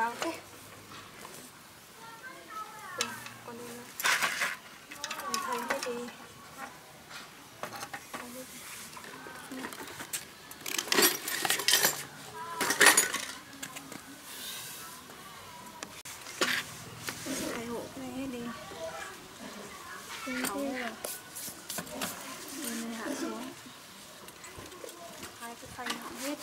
cao thế. Con thấy cái gì? Cái hộ này hết đi. Bên này hạ xuống. Hai cái thanh hỏng hết.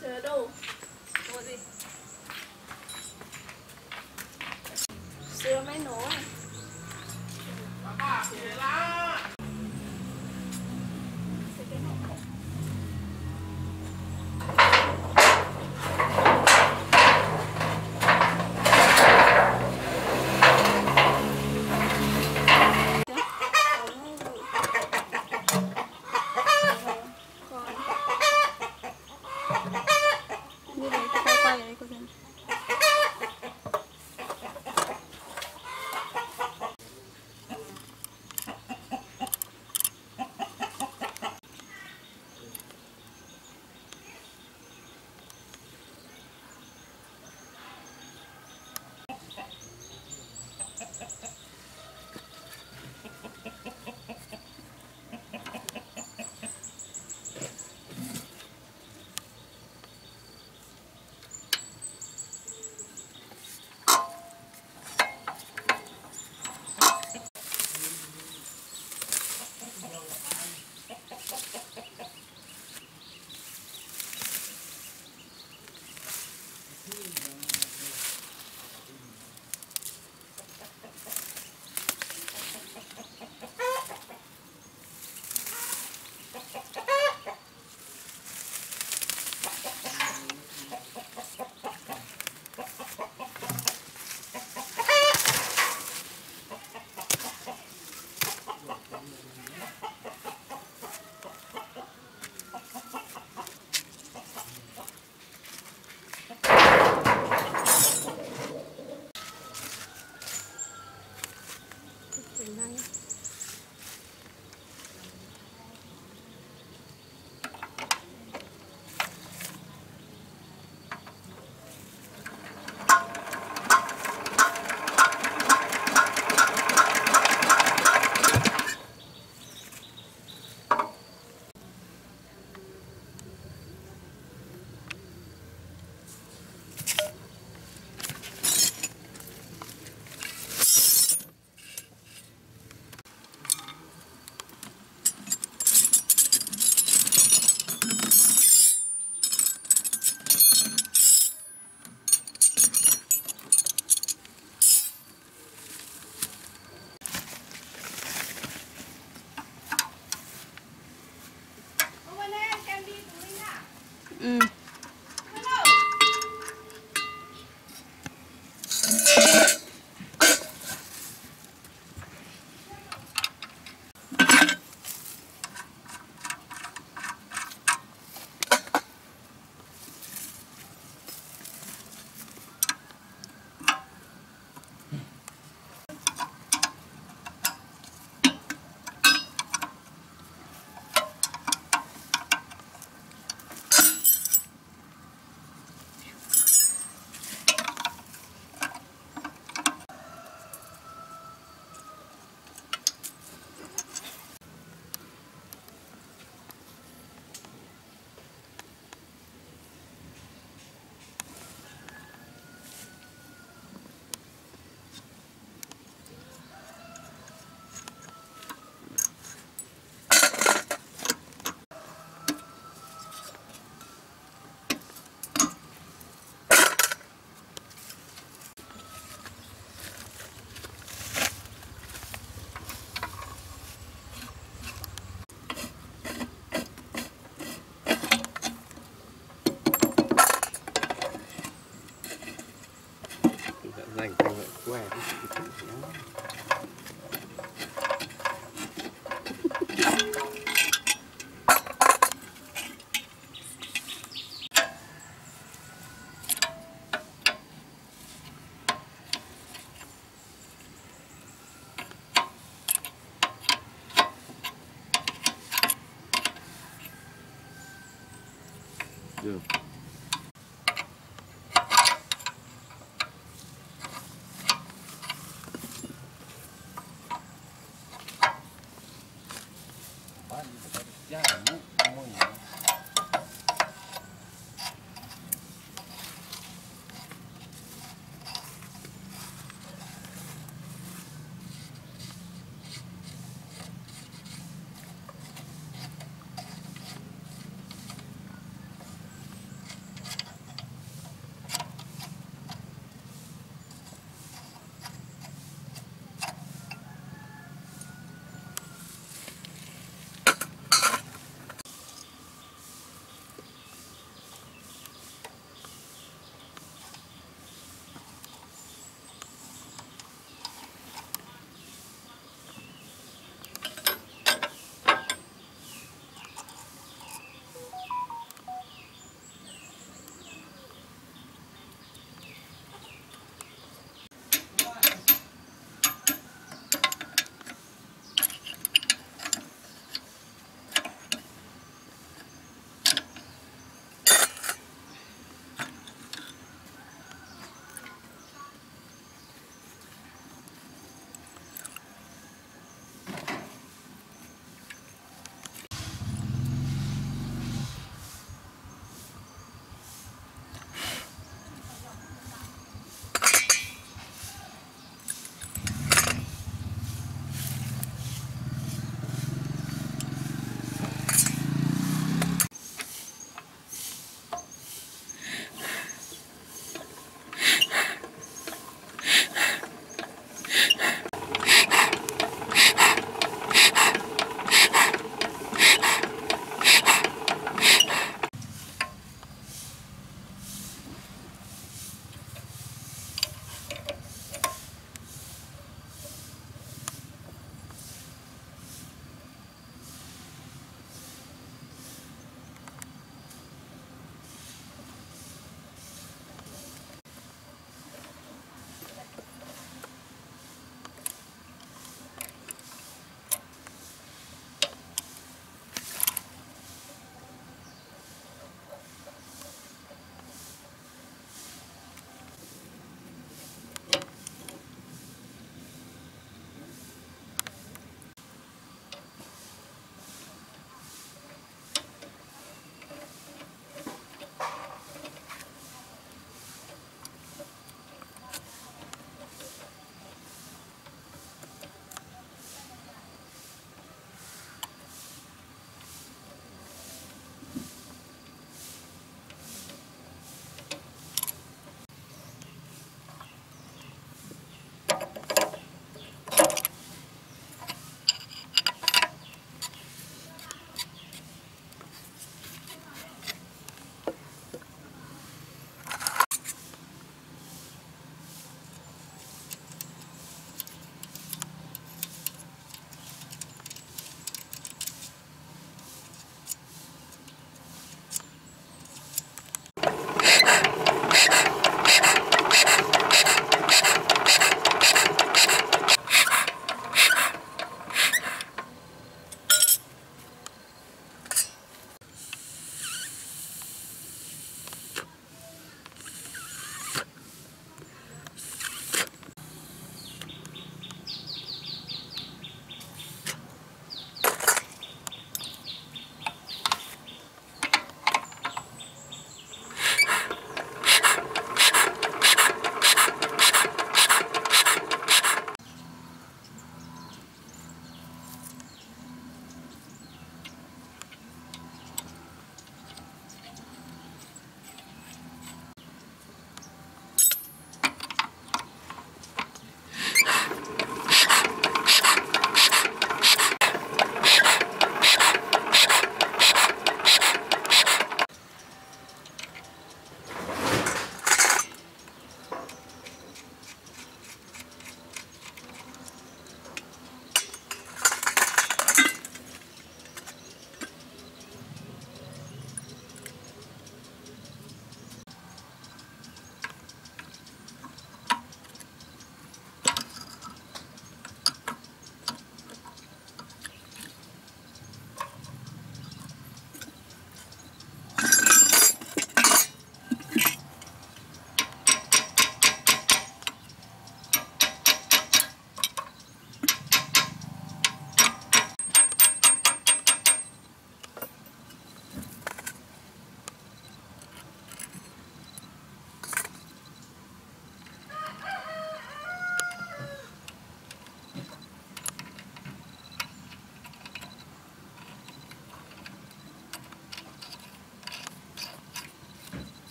sờ đâu mua gì sờ máy nổ à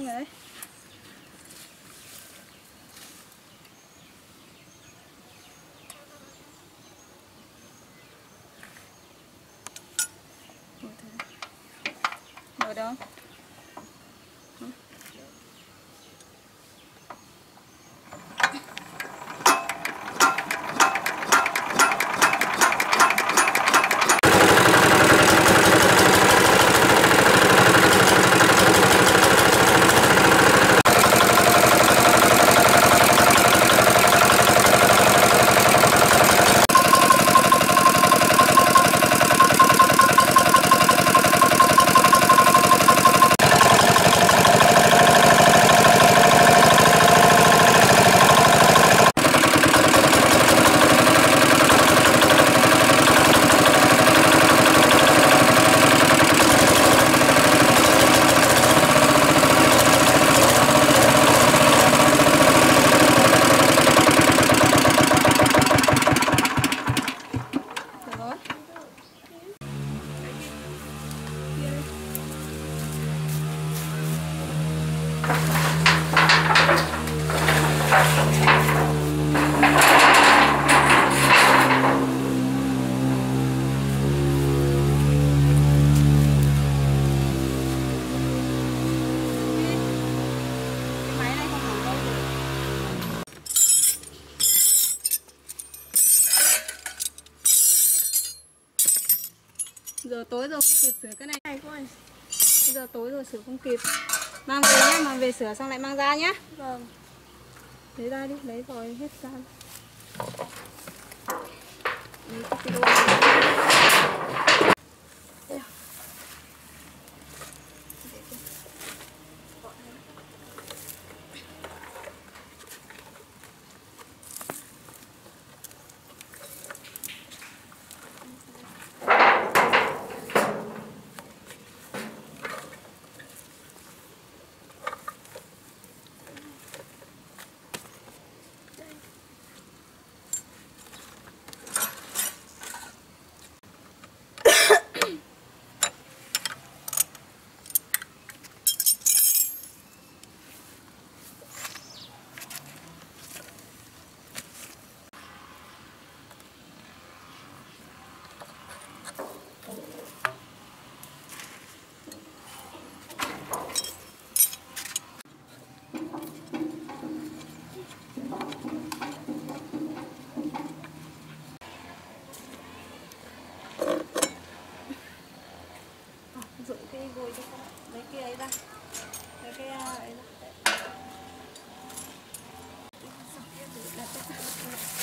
xong rồi đấy. Ngồi đâu? Giờ tối rồi không kịp sửa cái này thôi. Bây giờ tối rồi sửa không kịp. Mang về nhá, mang về sửa xong lại mang ra nhá. Vâng. Lấy ra đi, lấy rồi hết ra. Cái ấy ra.